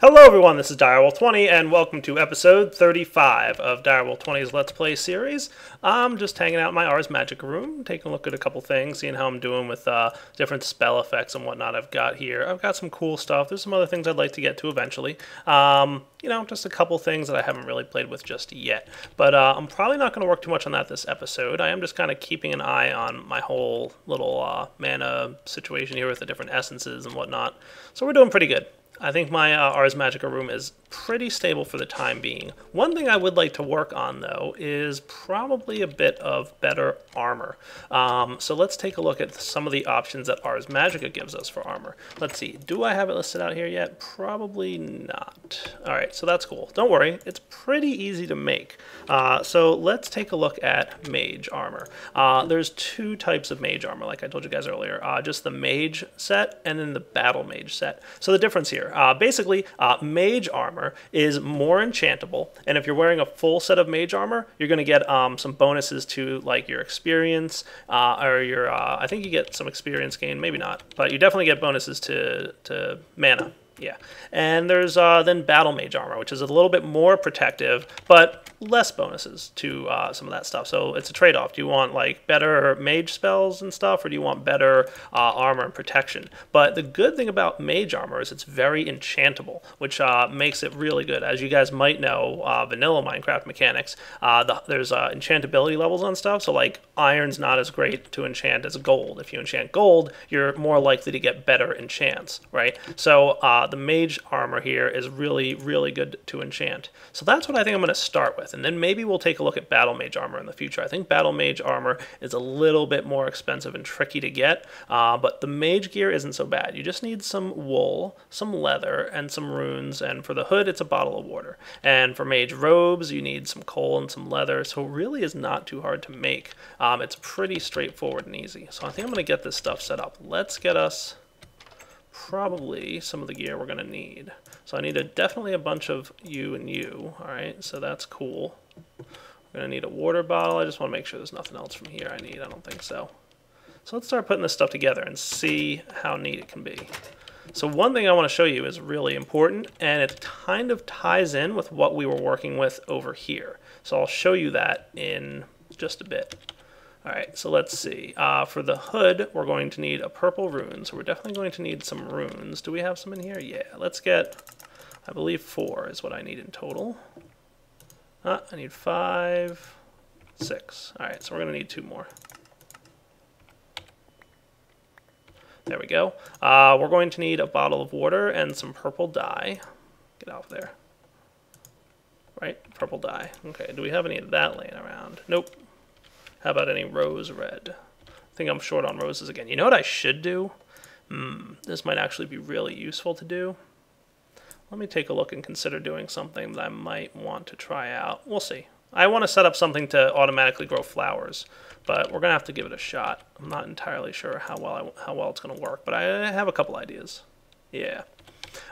Hello everyone, this is Direwolf20 and welcome to episode 35 of Direwolf20's Let's Play series. I'm just hanging out in my Ars Magica room, taking a look at a couple things, seeing how I'm doing with different spell effects and whatnot I've got here. I've got some cool stuff. There's some other things I'd like to get to eventually. You know, just a couple things that I haven't really played with just yet. But I'm probably not going to work too much on that this episode. I am just kind of keeping an eye on my whole little mana situation here with the different essences and whatnot. So we're doing pretty good. I think my Ars Magica room is pretty stable for the time being. One thing I would like to work on, though, is probably a bit of better armor. So let's take a look at some of the options that Ars Magica gives us for armor. Let's see, do I have it listed out here yet? Probably not. All right, so that's cool. Don't worry, it's pretty easy to make. So let's take a look at mage armor. There's two types of mage armor, like I told you guys earlier. Just the mage set and then the battle mage set. So the difference here, basically, mage armor is more enchantable, and if you're wearing a full set of mage armor, you're going to get some bonuses to like your experience, or your I think you get some experience gain, maybe not, but you definitely get bonuses to mana. Yeah, and there's then battle mage armor, which is a little bit more protective, but less bonuses to some of that stuff. So it's a trade-off. Do you want like better mage spells and stuff, or do you want better armor and protection? But the good thing about mage armor is it's very enchantable, which makes it really good. As you guys might know, vanilla Minecraft mechanics, there's enchantability levels on stuff. So like iron's not as great to enchant as gold. If you enchant gold, you're more likely to get better enchants, right? So the mage armor here is really, really good to enchant. So that's what I think I'm going to start with. And then maybe we'll take a look at battle mage armor in the future. I think battle mage armor is a little bit more expensive and tricky to get, but the mage gear isn't so bad. You just need some wool, some leather, and some runes, and for the hood, it's a bottle of water. And for mage robes, you need some coal and some leather, so it really is not too hard to make. It's pretty straightforward and easy. So I think I'm going to get this stuff set up. Let's get us probably some of the gear we're going to need. So I need definitely a bunch of you and you. All right, so that's cool. We're going to need a water bottle. I just want to make sure there's nothing else from here I need. I don't think so. So let's start putting this stuff together and see how neat it can be. So one thing I want to show you is really important, and it kind of ties in with what we were working with over here. So I'll show you that in just a bit. All right, so let's see. For the hood, we're going to need a purple rune, so we're definitely going to need some runes. Do we have some in here? Yeah, let's get, I believe 4 is what I need in total. I need 5, 6. All right, so we're going to need 2 more. There we go. We're going to need a bottle of water and some purple dye. Get out of there. Right, purple dye. Okay, do we have any of that laying around? Nope. How about any rose red? I think I'm short on roses again. You know what I should do? This might actually be really useful to do. Let me take a look and consider doing something that I might want to try out. We'll see. I want to set up something to automatically grow flowers, but we're going to have to give it a shot. I'm not entirely sure how well it's going to work, but I have a couple ideas. Yeah.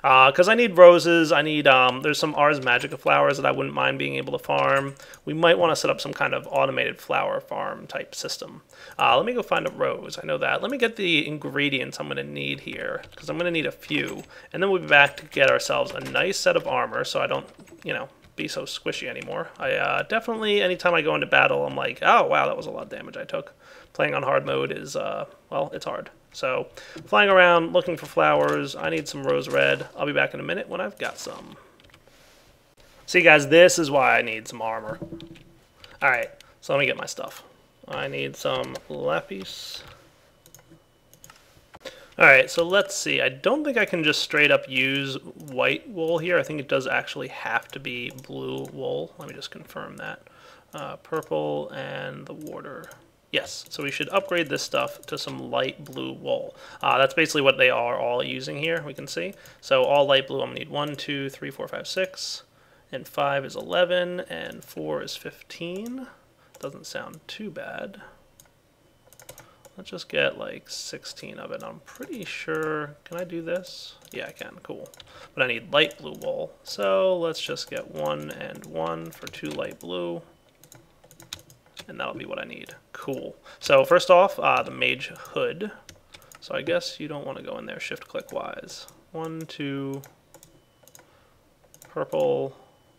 Because I need roses, I need, there's some Ars Magica flowers that I wouldn't mind being able to farm. We might want to set up some kind of automated flower farm type system. Let me go find a rose, I know that. Let me get the ingredients I'm going to need here, because I'm going to need a few. And then we'll be back to get ourselves a nice set of armor so I don't, you know, be so squishy anymore. I definitely, anytime I go into battle, I'm like, oh wow, that was a lot of damage I took. Playing on hard mode is, well, it's hard. So, flying around, looking for flowers. I need some rose red. I'll be back in a minute when I've got some. See, guys, this is why I need some armor. All right, so let me get my stuff. I need some lapis. All right, so let's see. I don't think I can just straight up use white wool here. I think it does actually have to be blue wool. Let me just confirm that. Purple and the water. Yes, so we should upgrade this stuff to some light blue wool. That's basically what they are all using here, we can see. So all light blue, I'm going to need 1, 2, 3, 4, 5, 6, and 5 is 11, and 4 is 15. Doesn't sound too bad. Let's just get like 16 of it. I'm pretty sure, can I do this? Yeah, I can, cool. But I need light blue wool. So let's just get 1 and 1 for 2 light blue. And that'll be what I need. Cool. So first off, the mage hood. So I guess you don't want to go in there shift-click-wise. One, two, purple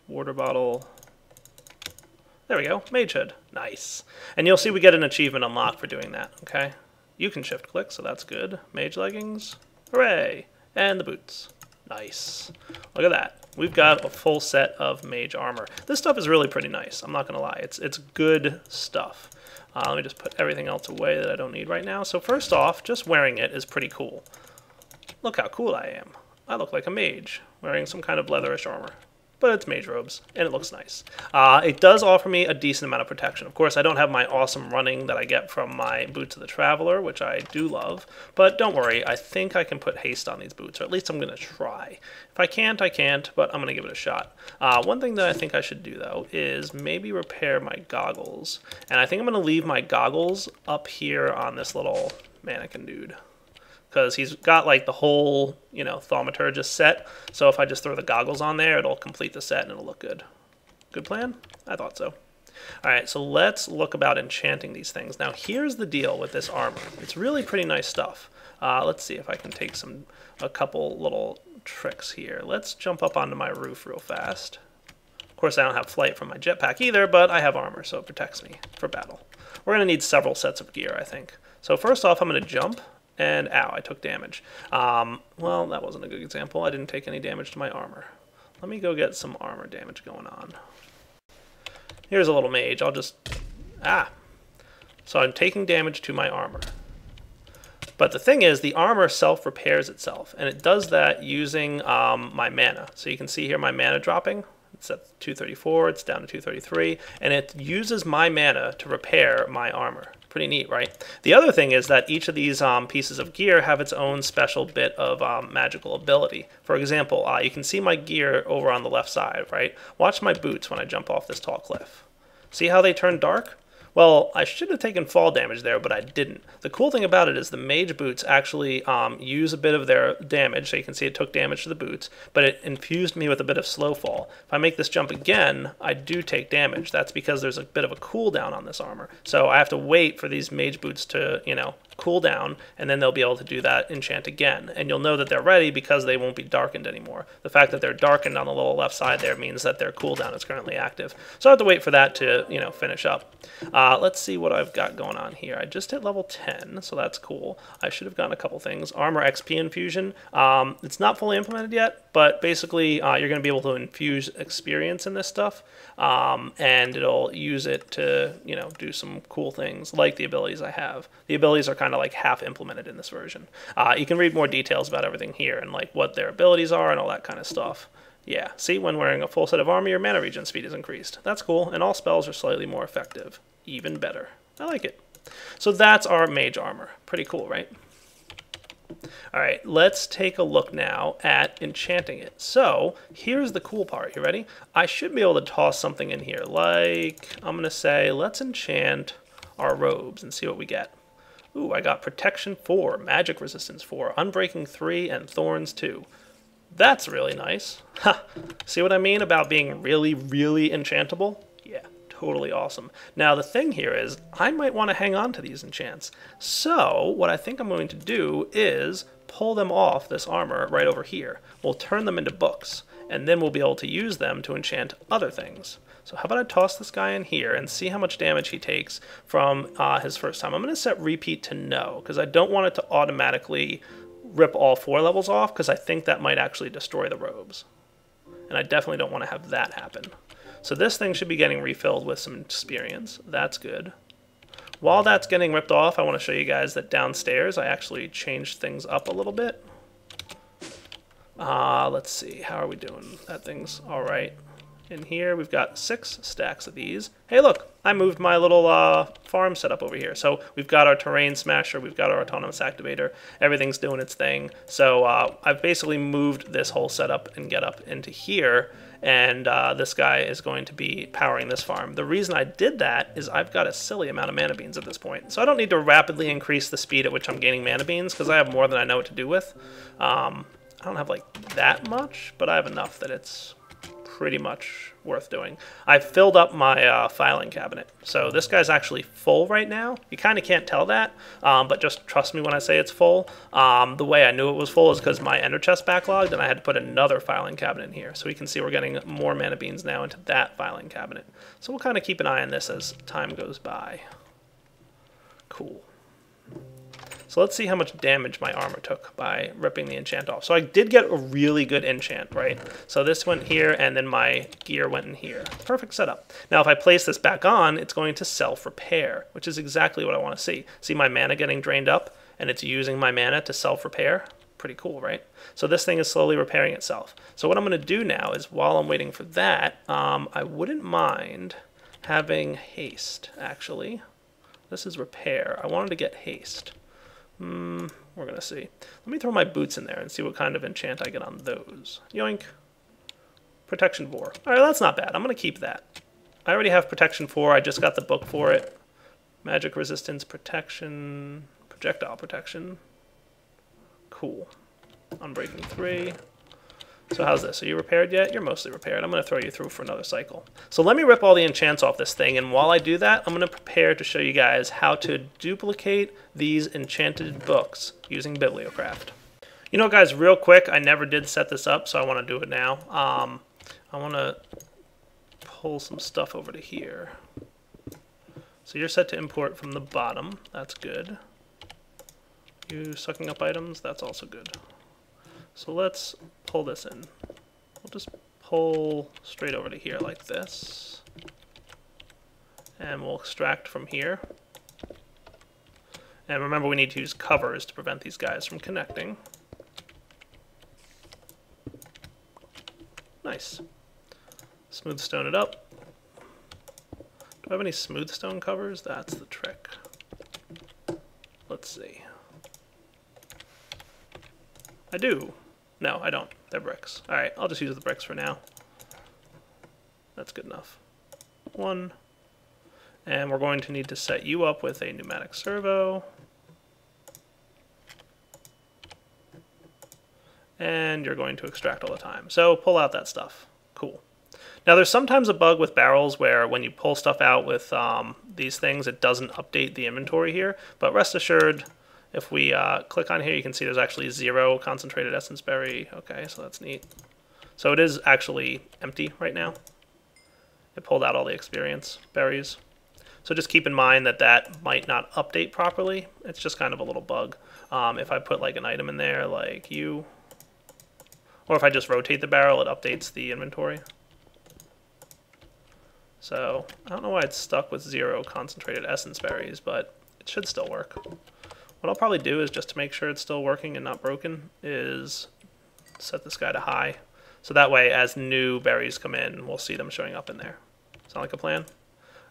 water bottle. There we go, mage hood, nice. And you'll see we get an achievement unlocked for doing that, okay? You can shift click, so that's good. Mage leggings, hooray! And the boots, nice. Look at that, we've got a full set of mage armor. This stuff is really pretty nice, I'm not gonna lie. It's good stuff. Let me just put everything else away that I don't need right now. So first off, just wearing it is pretty cool. Look how cool I am. I look like a mage, wearing some kind of leatherish armor. But it's mage robes, and it looks nice. It does offer me a decent amount of protection. Of course, I don't have my awesome running that I get from my Boots of the Traveler, which I do love. But don't worry, I think I can put haste on these boots, or at least I'm going to try. If I can't, I can't, but I'm going to give it a shot. One thing that I think I should do, though, is maybe repair my goggles. And I think I'm going to leave my goggles up here on this little mannequin dude. Because he's got like the whole, you know, thaumaturgist set. So if I just throw the goggles on there, it'll complete the set and it'll look good. Good plan? I thought so. All right, so let's look about enchanting these things. Now here's the deal with this armor. It's really pretty nice stuff. Let's see if I can take a couple little tricks here. Let's jump up onto my roof real fast. Of course, I don't have flight from my jetpack either, but I have armor, so it protects me for battle. We're gonna need several sets of gear, I think. So first off, I'm gonna jump. And ow, I took damage. Well, that wasn't a good example. I didn't take any damage to my armor. Let me go get some armor damage going on. Here's a little mage. I'll just... Ah! So I'm taking damage to my armor. But the thing is, the armor self-repairs itself. And it does that using my mana. So you can see here my mana dropping. It's at 234. It's down to 233. And it uses my mana to repair my armor. Pretty neat, right? The other thing is that each of these pieces of gear have its own special bit of magical ability. For example, you can see my gear over on the left side, right? Watch my boots when I jump off this tall cliff. See how they turn dark? Well, I should have taken fall damage there, but I didn't. The cool thing about it is the mage boots actually use a bit of their damage, so you can see it took damage to the boots, but it infused me with a bit of slow fall. If I make this jump again, I do take damage. That's because there's a bit of a cooldown on this armor. So I have to wait for these mage boots to, you know, cool down, and then they'll be able to do that enchant again. And you'll know that they're ready because they won't be darkened anymore. The fact that they're darkened on the little left side there means that their cooldown is currently active. So I have to wait for that to, you know, finish up. Let's see what I've got going on here. I just hit level 10, so that's cool. I should have gotten a couple things. Armor XP infusion. It's not fully implemented yet, but basically you're going to be able to infuse experience in this stuff, and it'll use it to, you know, do some cool things like the abilities I have. The abilities are kind of like half implemented in this version. You can read more details about everything here and like what their abilities are and all that kind of stuff. Yeah, see, when wearing a full set of armor, your mana regen speed is increased. That's cool, and all spells are slightly more effective. Even better. I like it. So that's our mage armor. Pretty cool, right? All right, let's take a look now at enchanting it. So here's the cool part. You ready? I should be able to toss something in here. Like, I'm going to say, let's enchant our robes and see what we get. Ooh, I got protection 4, magic resistance 4, unbreaking 3, and thorns 2. That's really nice. Ha! See what I mean about being really, really enchantable? Yeah, totally awesome. Now the thing here is, I might want to hang on to these enchants. So what I think I'm going to do is pull them off this armor right over here. We'll turn them into books, and then we'll be able to use them to enchant other things. So how about I toss this guy in here and see how much damage he takes from his first time. I'm going to set repeat to no, because I don't want it to automatically rip all 4 levels off, because I think that might actually destroy the robes. And I definitely don't want to have that happen. So this thing should be getting refilled with some experience. That's good. While that's getting ripped off, I want to show you guys that downstairs I actually changed things up a little bit. Let's see, how are we doing? That thing's all right. In here, we've got 6 stacks of these. Hey, look, I moved my little farm setup over here. So we've got our terrain smasher, we've got our autonomous activator, everything's doing its thing. So I've basically moved this whole setup and get up into here, and this guy is going to be powering this farm. The reason I did that is I've got a silly amount of mana beans at this point. So I don't need to rapidly increase the speed at which I'm gaining mana beans, because I have more than I know what to do with. I don't have like that much, but I have enough that it's pretty much worth doing. I've filled up my filing cabinet, so this guy's actually full right now. You kind of can't tell that, but just trust me when I say it's full. The way I knew it was full is because my ender chest backlogged, and I had to put another filing cabinet in here. So we can see we're getting more mana beans now into that filing cabinet. So we'll kind of keep an eye on this as time goes by. Cool. So let's see how much damage my armor took by ripping the enchant off. So I did get a really good enchant, right? So this went here, and then my gear went in here. Perfect setup. Now if I place this back on, it's going to self-repair, which is exactly what I want to see. See my mana getting drained up, and it's using my mana to self-repair? Pretty cool, right? So this thing is slowly repairing itself. So what I'm going to do now is, while I'm waiting for that, I wouldn't mind having haste, actually. This is repair. I wanted to get haste. We're gonna see. Let me throw my boots in there and see what kind of enchant I get on those. Yoink. Protection 4. Alright, that's not bad. I'm gonna keep that. I already have protection 4. I just got the book for it. Magic resistance, protection, projectile protection. Cool. Unbreaking 3. So how's this? Are you repaired yet? You're mostly repaired. I'm going to throw you through for another cycle. So let me rip all the enchants off this thing, and while I do that, I'm going to prepare to show you guys how to duplicate these enchanted books using Bibliocraft. You know, guys, real quick, I never did set this up, so I want to do it now. I want to pull some stuff over to here. So you're set to import from the bottom. That's good. You sucking up items? That's also good. So let's pull this in. We'll just pull straight over to here like this. And we'll extract from here. And remember, we need to use covers to prevent these guys from connecting. Nice. Smooth stone it up. Do I have any smooth stone covers? That's the trick. Let's see. I do. No, I don't. They're bricks. Alright, I'll just use the bricks for now. That's good enough. 1. And we're going to need to set you up with a pneumatic servo. And you're going to extract all the time. So pull out that stuff. Cool. Now there's sometimes a bug with barrels where when you pull stuff out with these things, it doesn't update the inventory here. But rest assured, if we click on here, you can see there's actually 0 concentrated essence berry. Okay, so that's neat. So it is actually empty right now. It pulled out all the experience berries. So just keep in mind that that might not update properly. It's just kind of a little bug. If I put like an item in there, like you, or if I just rotate the barrel, it updates the inventory. So I don't know why it's stuck with 0 concentrated essence berries, but it should still work. What I'll probably do is, just to make sure it's still working and not broken, is set this guy to high. So that way, as new berries come in, we'll see them showing up in there. Sound like a plan?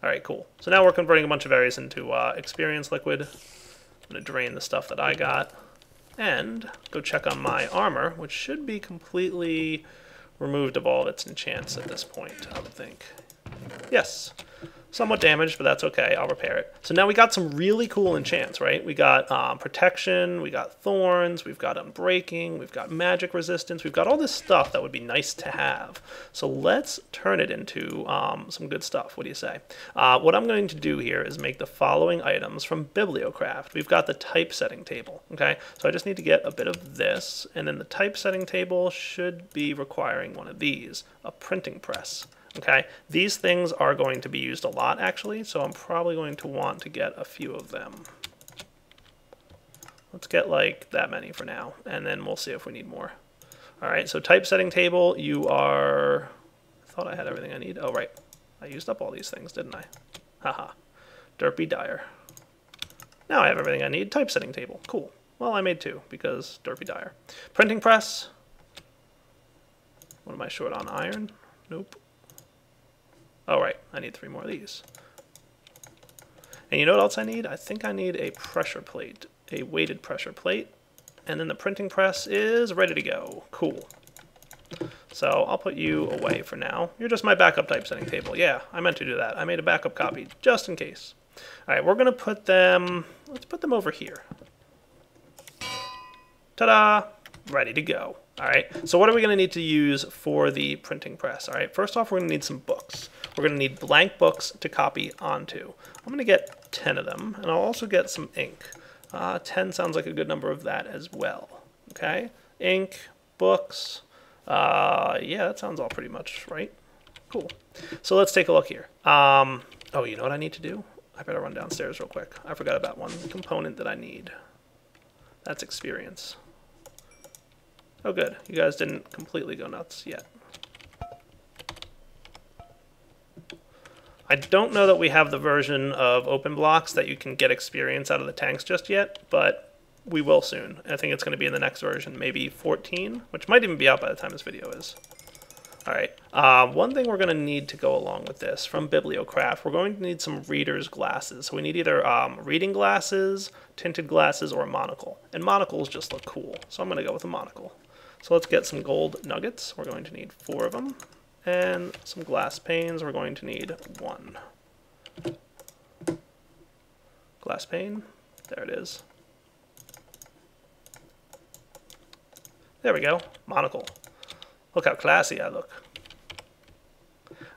All right, cool. So now we're converting a bunch of berries into experience liquid. I'm going to drain the stuff that I got and go check on my armor, which should be completely removed of all of its enchants at this point, I would think. Yes. Somewhat damaged, but that's okay. I'll repair it. So now we got some really cool enchants, right? We got protection, we got thorns, we've got unbreaking, we've got magic resistance, we've got all this stuff that would be nice to have. So let's turn it into some good stuff. What do you say? What I'm going to do here is make the following items from Bibliocraft. We've got the typesetting table, okay? So I just need to get a bit of this, and then the typesetting table should be requiring one of these, a printing press. Okay, these things are going to be used a lot, actually, so I'm probably going to want to get a few of them. Let's get, like, that many for now, and then we'll see if we need more. All right, so typesetting table, you are... I thought I had everything I need. Oh, right. I used up all these things, didn't I? Haha. Derpy Dyer. Now I have everything I need. Typesetting table. Cool. Well, I made 2, because Derpy Dyer. Printing press. What am I short on? Iron? Nope. All right, I need 3 more of these. And you know what else I need? I think I need a pressure plate, a weighted pressure plate. And then the printing press is ready to go. Cool. So I'll put you away for now. You're just my backup typesetting table. Yeah, I meant to do that. I made a backup copy just in case. All right, we're going to put them, let's put them over here. Ta-da! Ready to go. All right, so what are we going to need to use for the printing press? All right, first off, we're going to need some books. We're going to need blank books to copy onto. I'm going to get 10 of them, and I'll also get some ink. 10 sounds like a good number of that as well. Okay, ink, books. Yeah, that sounds all pretty much right. Cool. So let's take a look here. Oh, you know what I need to do? I better run downstairs real quick. I forgot about one component that I need. That's experience. Oh, good. You guys didn't completely go nuts yet. I don't know that we have the version of Open Blocks that you can get experience out of the tanks just yet, but we will soon. I think it's going to be in the next version, maybe 14, which might even be out by the time this video is. All right. One thing we're going to need to go along with this from Bibliocraft, we're going to need some reader's glasses. So we need either reading glasses, tinted glasses, or a monocle. And monocles just look cool, so I'm going to go with a monocle. So let's get some gold nuggets. We're going to need 4 of them. And some glass panes. We're going to need 1. Glass pane. There it is. There we go. Monocle. Look how classy I look.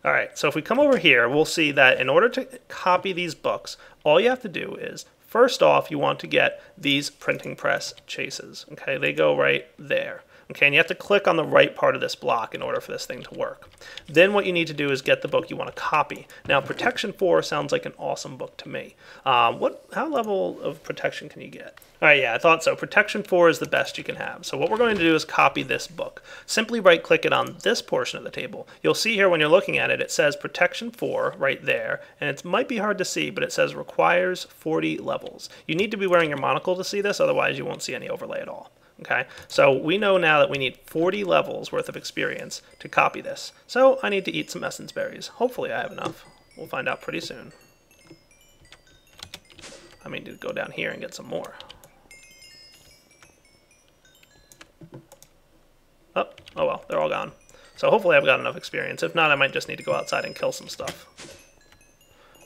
All right, so if we come over here, we'll see that in order to copy these books, all you have to do is, first off, you want to get these printing press chases. Okay, they go right there. Okay, and you have to click on the right part of this block in order for this thing to work. Then what you need to do is get the book you want to copy. Now, Protection 4 sounds like an awesome book to me. How level of protection can you get? All right, yeah, I thought so. Protection 4 is the best you can have. So what we're going to do is copy this book. Simply right-click it on this portion of the table. You'll see here when you're looking at it, it says Protection 4 right there, and it might be hard to see, but it says requires 40 levels. You need to be wearing your monocle to see this, otherwise you won't see any overlay at all. Okay, so we know now that we need 40 levels worth of experience to copy this. So I need to eat some essence berries. Hopefully I have enough. We'll find out pretty soon. I mean, to go down here and get some more. Oh well, they're all gone. So hopefully I've got enough experience. If not, I might just need to go outside and kill some stuff.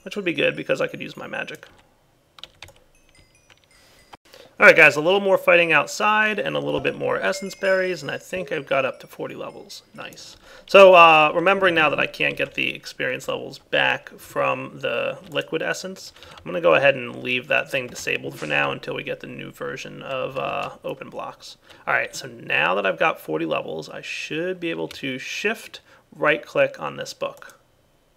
Which would be good because I could use my magic. Alright guys, a little more fighting outside and a little bit more essence berries, and I think I've got up to 40 levels. Nice. So remembering now that I can't get the experience levels back from the liquid essence, I'm going to go ahead and leave that thing disabled for now until we get the new version of Open Blocks. Alright, so now that I've got 40 levels, I should be able to shift right click on this book.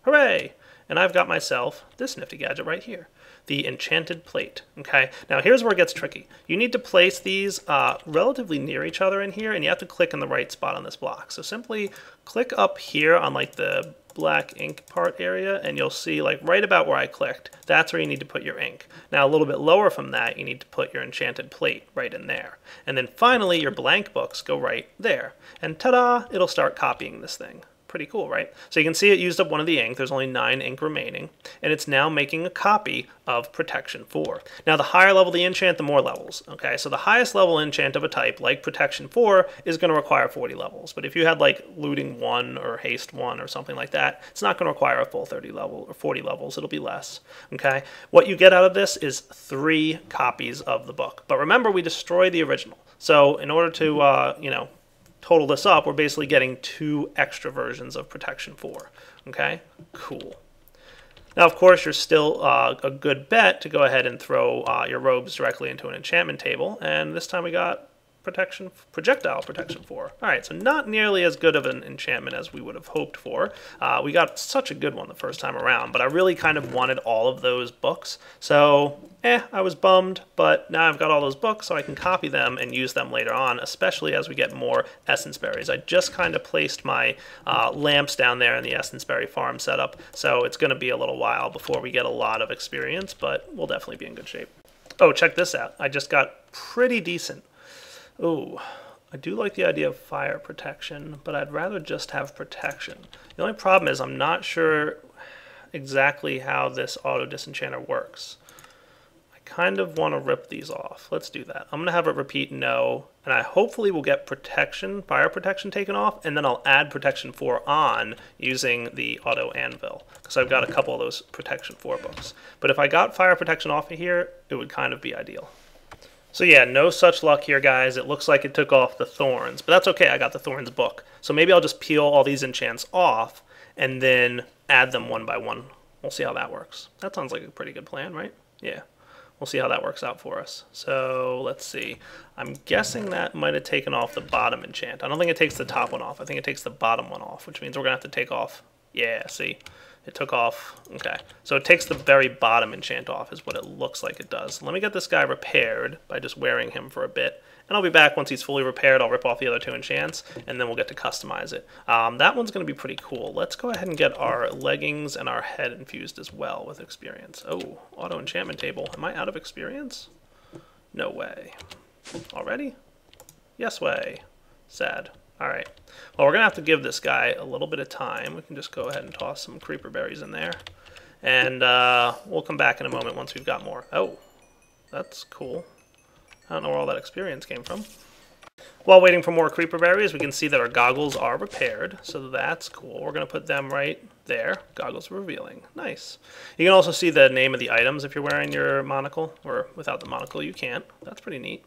Hooray! And I've got myself this nifty gadget right here. The enchanted plate. Okay, now here's where it gets tricky. You need to place these relatively near each other in here, and you have to click in the right spot on this block. So simply click up here on like the black ink part area, and you'll see like right about where I clicked, that's where you need to put your ink. Now a little bit lower from that, you need to put your enchanted plate right in there. And then finally your blank books go right there. And ta-da, it'll start copying this thing. Pretty cool, right? So you can see it used up one of the ink. There's only 9 ink remaining, and it's now making a copy of Protection 4. Now, the higher level the enchant, the more levels, okay? So the highest level enchant of a type, like Protection 4, is going to require 40 levels. But if you had, like, Looting 1 or Haste 1 or something like that, it's not going to require a full 30 level or 40 levels. It'll be less, okay? What you get out of this is 3 copies of the book. But remember, we destroy the original. So in order to, total this up, we're basically getting 2 extra versions of Protection 4. Okay, cool. Now, of course, you're still a good bet to go ahead and throw your robes directly into an enchantment table, and this time we got projectile Protection 4. All right, so not nearly as good of an enchantment as we would have hoped for. We got such a good one the first time around, but I really kind of wanted all of those books, so I was bummed, but now I've got all those books, so I can copy them and use them later on, especially as we get more essence berries. I just kind of placed my lamps down there in the essence berry farm setup, so it's going to be a little while before we get a lot of experience, but we'll definitely be in good shape. Oh, check this out. I just got pretty decent. Ooh, I do like the idea of fire protection, but I'd rather just have protection. The only problem is I'm not sure exactly how this auto-disenchanter works. I kind of want to rip these off. Let's do that. I'm going to have it repeat no, and I hopefully will get protection, fire protection taken off, and then I'll add Protection 4 on using the auto anvil, because I've got a couple of those Protection 4 books. But if I got fire protection off of here, it would kind of be ideal. So yeah, no such luck here, guys. It looks like it took off the thorns, but that's okay. I got the thorns book. So maybe I'll just peel all these enchants off and then add them one by one. We'll see how that works. That sounds like a pretty good plan, right? Yeah. We'll see how that works out for us. So let's see. I'm guessing that might have taken off the bottom enchant. I don't think it takes the top one off. I think it takes the bottom one off, which means we're gonna have to take off. Yeah, see, it took off. Okay, so it takes the very bottom enchant off is what it looks like it does. Let me get this guy repaired by just wearing him for a bit. And I'll be back once he's fully repaired. I'll rip off the other two enchants, and then we'll get to customize it. That one's going to be pretty cool. Let's go ahead and get our leggings and our head infused as well with experience. Oh, auto enchantment table. Am I out of experience? No way. Already? Yes way. Sad. All right. Well, we're going to have to give this guy a little bit of time. We can just go ahead and toss some creeper berries in there. And we'll come back in a moment once we've got more. Oh, that's cool. I don't know where all that experience came from. While waiting for more creeper berries, we can see that our goggles are repaired, so that's cool. We're going to put them right there. Goggles revealing. Nice. You can also see the name of the items if you're wearing your monocle, or without the monocle you can't. That's pretty neat.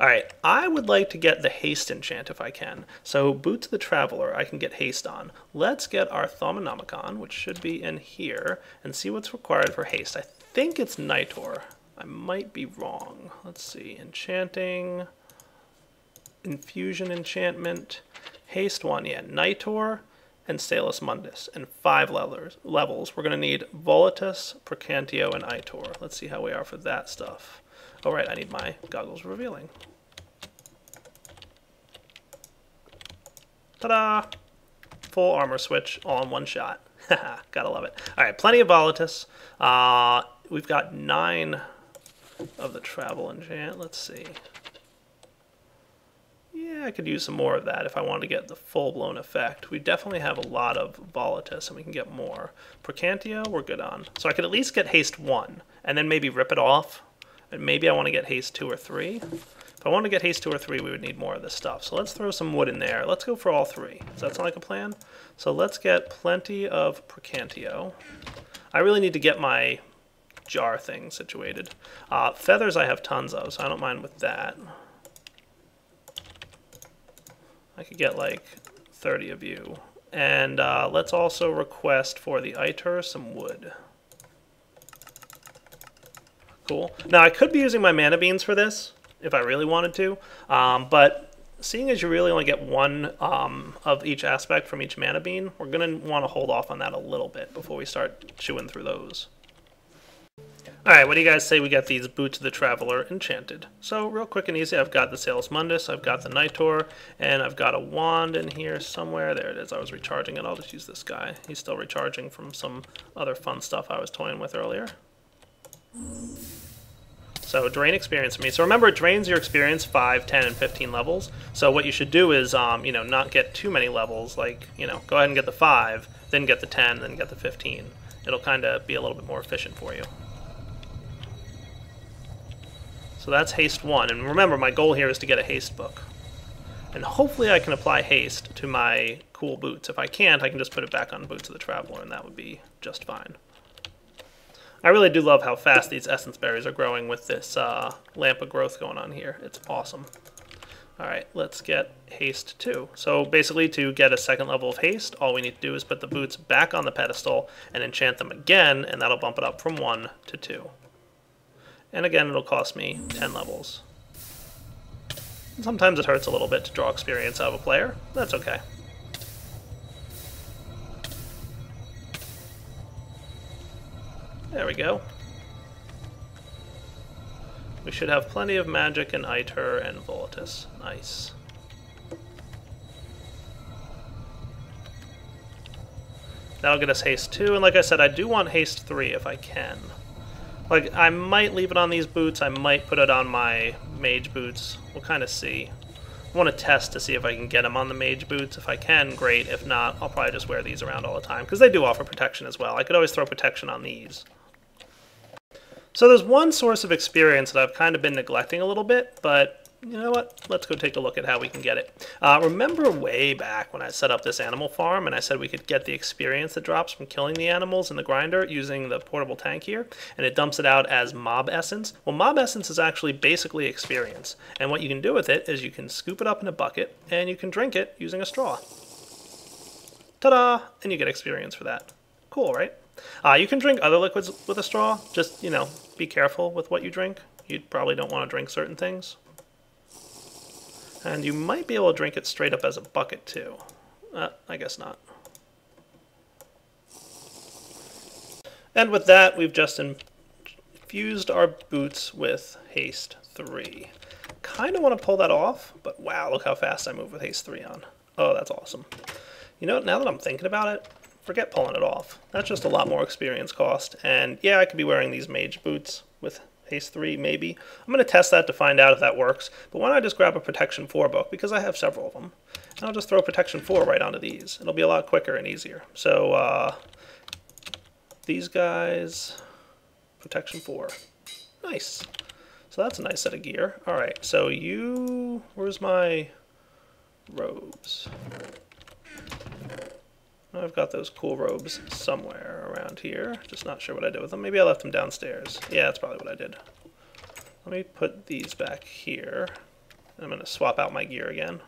Alright, I would like to get the haste enchant if I can. So Boots the Traveler I can get haste on. Let's get our Thaumonomicon, which should be in here, and see what's required for haste. I think it's Nitor. I might be wrong. Let's see. Enchanting. Infusion enchantment. Haste one. Yeah. Nitor and Salus Mundus. And 5 levels. We're going to need Volatus, Procantio, and Itor. Let's see how we are for that stuff. All right. I need my goggles revealing. Ta-da! Full armor switch all in one shot. Haha. Gotta love it. All right. Plenty of Volatus. We've got 9... of the travel enchant. Let's see. Yeah, I could use some more of that if I wanted to get the full-blown effect. We definitely have a lot of Volatus, and we can get more. Procantio, we're good on. So I could at least get haste 1, and then maybe rip it off. And maybe I want to get haste 2 or 3. If I want to get haste 2 or 3, we would need more of this stuff. So let's throw some wood in there. Let's go for all 3. Does that sound like a plan? So let's get plenty of Procantio. I really need to get my jar thing situated. Feathers I have tons of, so I don't mind with that. I could get like 30 of you. And let's also request for the Iter some wood. Cool. Now I could be using my mana beans for this if I really wanted to, but seeing as you really only get one of each aspect from each mana bean, we're going to want to hold off on that a little bit before we start chewing through those. Alright, what do you guys say we got these Boots of the Traveler enchanted? So, real quick and easy, I've got the Salus Mundus, I've got the Nitor, and I've got a wand in here somewhere. There it is, I was recharging it. I'll just use this guy. He's still recharging from some other fun stuff I was toying with earlier. So, drain experience for me. So, remember, it drains your experience 5, 10, and 15 levels. So, what you should do is, you know, not get too many levels. Like, you know, go ahead and get the 5, then get the 10, then get the 15. It'll kind of be a little bit more efficient for you. So that's haste 1, and remember, my goal here is to get a haste book. And hopefully I can apply haste to my cool boots. If I can't, I can just put it back on Boots of the Traveler, and that would be just fine. I really do love how fast these essence berries are growing with this lamp of growth going on here. It's awesome. Alright, let's get haste 2. So basically, to get a second level of haste, all we need to do is put the boots back on the pedestal and enchant them again, and that'll bump it up from 1 to 2. And again, it'll cost me 10 levels. Sometimes it hurts a little bit to draw experience out of a player. That's okay. There we go. We should have plenty of magic and Iter and Volatus. Nice. That'll get us haste 2, and like I said, I do want haste 3 if I can. Like, I might leave it on these boots, I might put it on my mage boots. We'll kind of see. I want to test to see if I can get them on the mage boots. If I can, great. If not, I'll probably just wear these around all the time, because they do offer protection as well. I could always throw protection on these. So there's one source of experience that I've kind of been neglecting a little bit, but you know what, let's go take a look at how we can get it. Remember way back when I set up this animal farm and I said we could get the experience that drops from killing the animals in the grinder using the portable tank here, and it dumps it out as mob essence? Well, mob essence is actually basically experience, and what you can do with it is you can scoop it up in a bucket and you can drink it using a straw. Ta-da! And you get experience for that. Cool, right? You can drink other liquids with a straw, just, you know, be careful with what you drink. You probably don't want to drink certain things. And you might be able to drink it straight up as a bucket, too. I guess not. And with that, we've just infused our boots with Haste 3. Kind of want to pull that off, but wow, look how fast I move with Haste 3 on. Oh, that's awesome. You know, now that I'm thinking about it, forget pulling it off. That's just a lot more experience cost. And yeah, I could be wearing these mage boots with Haste 3, maybe. I'm going to test that to find out if that works. But why don't I just grab a Protection 4 book, because I have several of them. And I'll just throw Protection 4 right onto these. It'll be a lot quicker and easier. So, these guys, Protection 4. Nice. So that's a nice set of gear. Alright, so you... where's my robes? I've got those cool robes somewhere around here. Just not sure what I did with them. Maybe I left them downstairs. Yeah, that's probably what I did. Let me put these back here. I'm going to swap out my gear again.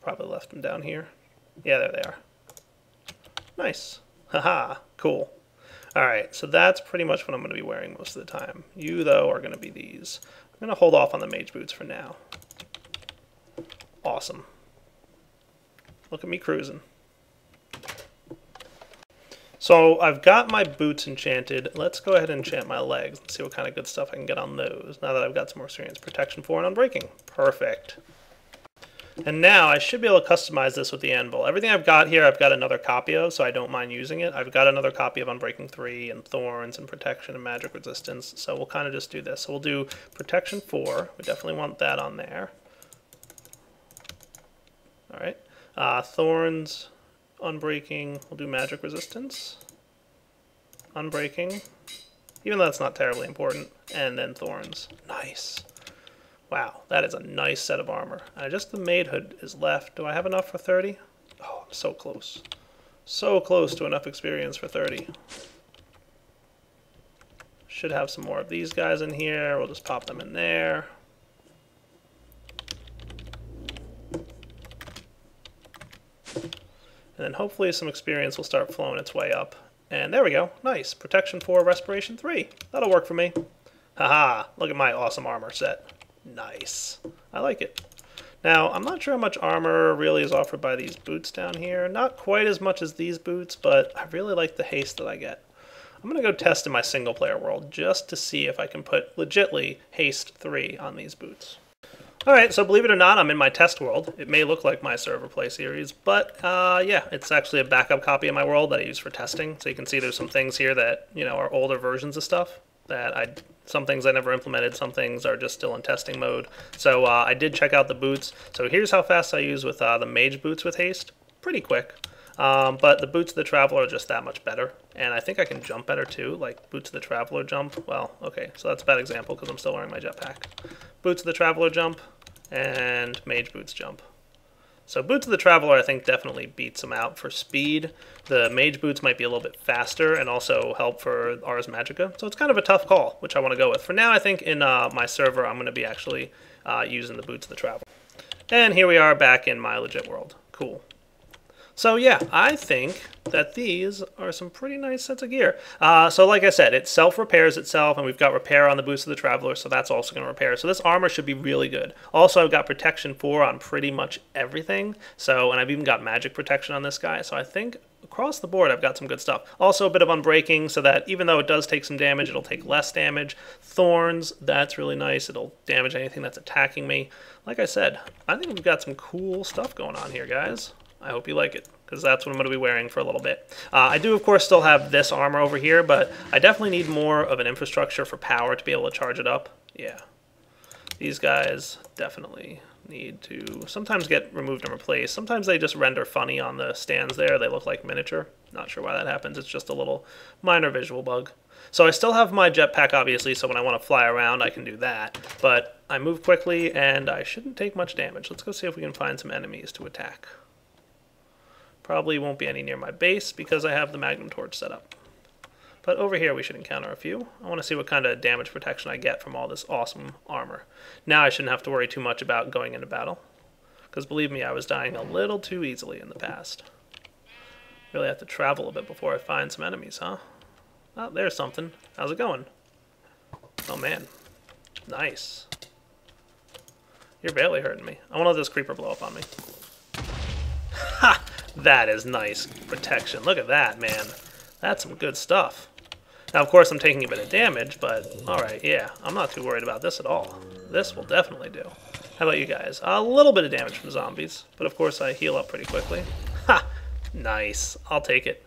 Probably left them down here. Yeah, there they are. Nice. Haha, cool. Alright, so that's pretty much what I'm going to be wearing most of the time. You, though, are going to be these. I'm going to hold off on the mage boots for now. Awesome. Look at me cruising. So I've got my boots enchanted. Let's go ahead and enchant my legs. Let's see what kind of good stuff I can get on those. Now that I've got some more experience, Protection 4 and Unbreaking. Perfect. And now I should be able to customize this with the anvil. Everything I've got here, I've got another copy of, so I don't mind using it. I've got another copy of Unbreaking 3 and Thorns and Protection and Magic Resistance. So we'll kind of just do this. So we'll do Protection 4. We definitely want that on there. All right. Thorns, Unbreaking, we'll do Magic Resistance, Unbreaking, even though that's not terribly important, and then Thorns. Nice. Wow, that is a nice set of armor. Just the maid hood is left. Do I have enough for 30? Oh, I'm so close. So close to enough experience for 30. Should have some more of these guys in here. We'll just pop them in there. And then hopefully some experience will start flowing its way up. And there we go. Nice. Protection 4, Respiration 3. That'll work for me. Haha. Look at my awesome armor set. Nice. I like it. Now, I'm not sure how much armor really is offered by these boots down here. Not quite as much as these boots, but I really like the haste that I get. I'm going to go test in my single-player world just to see if I can put, legitly, Haste 3 on these boots. Alright, so believe it or not, I'm in my test world. It may look like my server play series, but yeah, it's actually a backup copy of my world that I use for testing. So you can see there's some things here that, you know, are older versions of stuff. Some things I never implemented, some things are just still in testing mode. So I did check out the boots. So here's how fast I use with the mage boots with haste. Pretty quick. But the boots of the traveler are just that much better. And I think I can jump better too, like boots of the traveler jump. Well, okay, so that's a bad example because I'm still wearing my jetpack. Boots of the traveler jump and mage boots jump. So boots of the traveler I think definitely beats them out for speed. The mage boots might be a little bit faster and also help for Ars Magica. So it's kind of a tough call, which I want to go with. For now, I think in my server I'm going to be actually using the boots of the traveler. And here we are back in my legit world. Cool. So yeah, I think that these are some pretty nice sets of gear. So like I said, it self-repairs itself, and we've got repair on the boots of the traveler, so that's also going to repair. So this armor should be really good. Also, I've got Protection 4 on pretty much everything, so, and I've even got magic protection on this guy, so I think across the board I've got some good stuff. Also a bit of unbreaking, so that even though it does take some damage, it'll take less damage. Thorns, that's really nice. It'll damage anything that's attacking me. Like I said, I think we've got some cool stuff going on here, guys. I hope you like it, because that's what I'm going to be wearing for a little bit. I do, of course, still have this armor over here, but I definitely need more of an infrastructure for power to be able to charge it up. Yeah. These guys definitely need to sometimes get removed and replaced. Sometimes they just render funny on the stands there. They look like miniature. Not sure why that happens. It's just a little minor visual bug. So I still have my jetpack, obviously, so when I want to fly around, I can do that. But I move quickly, and I shouldn't take much damage. Let's go see if we can find some enemies to attack. Probably won't be any near my base because I have the Magnum Torch set up. But over here we should encounter a few. I want to see what kind of damage protection I get from all this awesome armor. Now I shouldn't have to worry too much about going into battle. Because believe me, I was dying a little too easily in the past. Really have to travel a bit before I find some enemies, huh? Oh, there's something. How's it going? Oh man. Nice. You're barely hurting me. I want to let this creeper blow up on me. Ha! That is nice protection. Look at that, man. That's some good stuff. Now, of course, I'm taking a bit of damage, but alright, yeah. I'm not too worried about this at all. This will definitely do. How about you guys? A little bit of damage from zombies, but of course I heal up pretty quickly. Ha! Nice. I'll take it.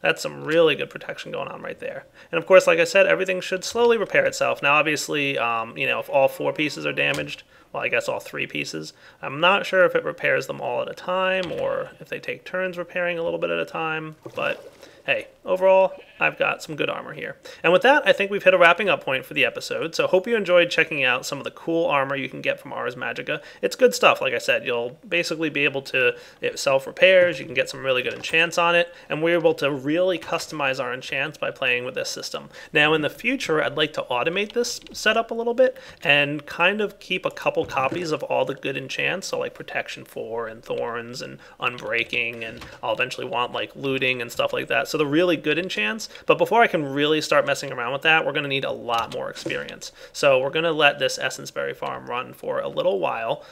That's some really good protection going on right there. And of course, like I said, everything should slowly repair itself. Now, obviously, you know, if all four pieces are damaged, well, I guess all three pieces. I'm not sure if it repairs them all at a time or if they take turns repairing a little bit at a time, but hey, overall, I've got some good armor here. And with that, I think we've hit a wrapping up point for the episode, so hope you enjoyed checking out some of the cool armor you can get from Ars Magica. It's good stuff, like I said. You'll basically be able to, it self-repairs, you can get some really good enchants on it, and we're able to really customize our enchants by playing with this system. Now, in the future, I'd like to automate this setup a little bit and kind of keep a couple copies of all the good enchants, so like Protection 4 and Thorns and Unbreaking, and I'll eventually want like Looting and stuff like that. So the really good enchants, but before I can really start messing around with that, we're going to need a lot more experience. So we're going to let this Essenceberry farm run for a little while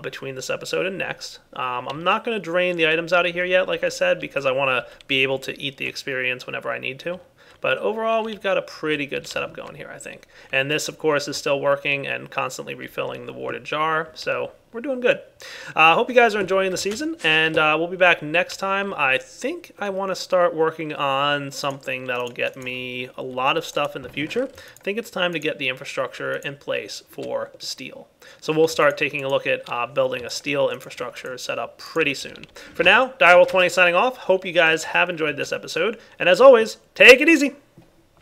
between this episode and next. I'm not going to drain the items out of here yet, like I said, because I want to be able to eat the experience whenever I need to. But overall, we've got a pretty good setup going here, I think. And this, of course, is still working and constantly refilling the warded jar, so we're doing good. I hope you guys are enjoying the season, and we'll be back next time. I think I want to start working on something that'll get me a lot of stuff in the future. I think it's time to get the infrastructure in place for steel. So we'll start taking a look at building a steel infrastructure set up pretty soon. For now, Direwolf20 signing off. Hope you guys have enjoyed this episode, and as always, take it easy!